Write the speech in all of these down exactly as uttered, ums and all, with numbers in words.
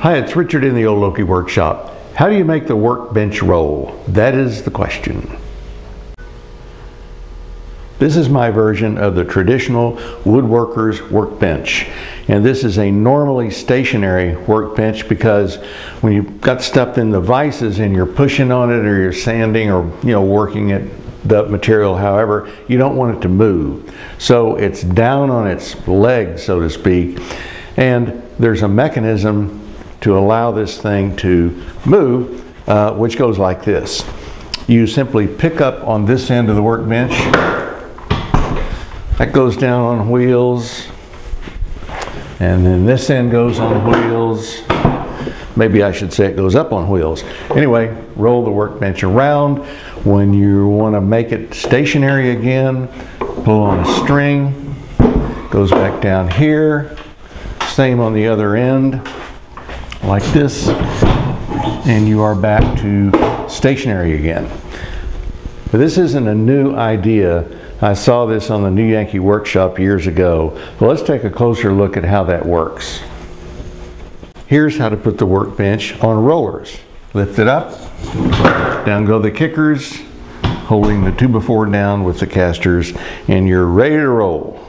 Hi, it's Richard in the Old Okie Workshop. How do you make the workbench roll? That is the question. This is my version of the traditional woodworker's workbench. And this is a normally stationary workbench because when you've got stuff in the vices and you're pushing on it or you're sanding or you know working it, the material, however, you don't want it to move. So it's down on its legs, so to speak. And there's a mechanism to allow this thing to move, uh, which goes like this. You simply pick up on this end of the workbench. That goes down on wheels, and then this end goes on wheels. Maybe I should say it goes up on wheels. Anyway, roll the workbench around. When you want to make it stationary again, pull on a string, goes back down here. Same on the other end, like this, and you are back to stationary again. But this isn't a new idea. I saw this on the New Yankee Workshop years ago. Well, let's take a closer look at how that works. Here's how to put the workbench on rollers. Lift it up, down go the kickers, holding the two by four down with the casters, and you're ready to roll.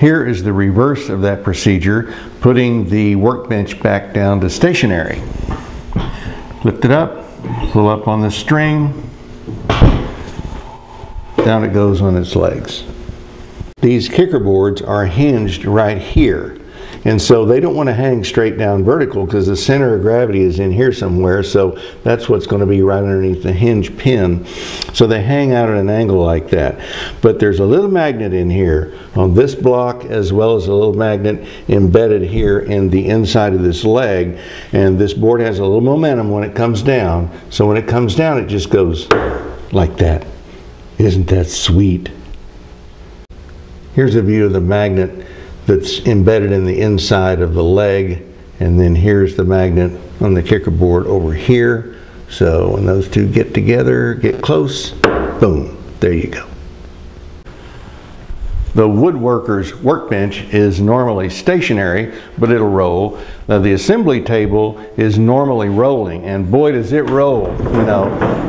Here is the reverse of that procedure, putting the workbench back down to stationary. Lift it up, pull up on the string, down it goes on its legs. These kicker boards are hinged right here, and so they don't want to hang straight down vertical because the center of gravity is in here somewhere, so that's what's going to be right underneath the hinge pin. So they hang out at an angle like that. But there's a little magnet in here on this block, as well as a little magnet embedded here in the inside of this leg, and this board has a little momentum when it comes down, so when it comes down it just goes like that. Isn't that sweet? Here's a view of the magnet that's embedded in the inside of the leg, and then here's the magnet on the kicker board over here. So when those two get together, get close, boom, there you go. The woodworker's workbench is normally stationary, but it'll roll. Now, the assembly table is normally rolling, and boy does it roll, you know.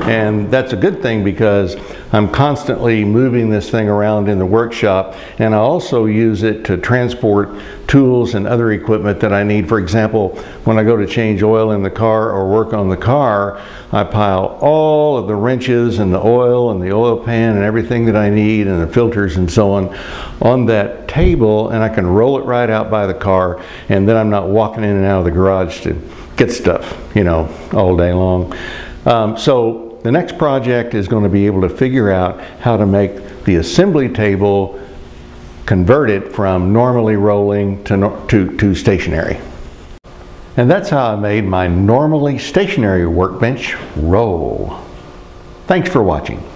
And that's a good thing because I'm constantly moving this thing around in the workshop, and I also use it to transport tools and other equipment that I need. For example, when I go to change oil in the car or work on the car, I pile all of the wrenches and the oil and the oil pan and everything that I need and the filters and so on on that table, and I can roll it right out by the car, and then I'm not walking in and out of the garage to get stuff, you know, all day long. Um, so the next project is going to be able to figure out how to make the assembly table convert it from normally rolling to, no to, to stationary. And that's how I made my normally stationary workbench roll. Thanks for watching.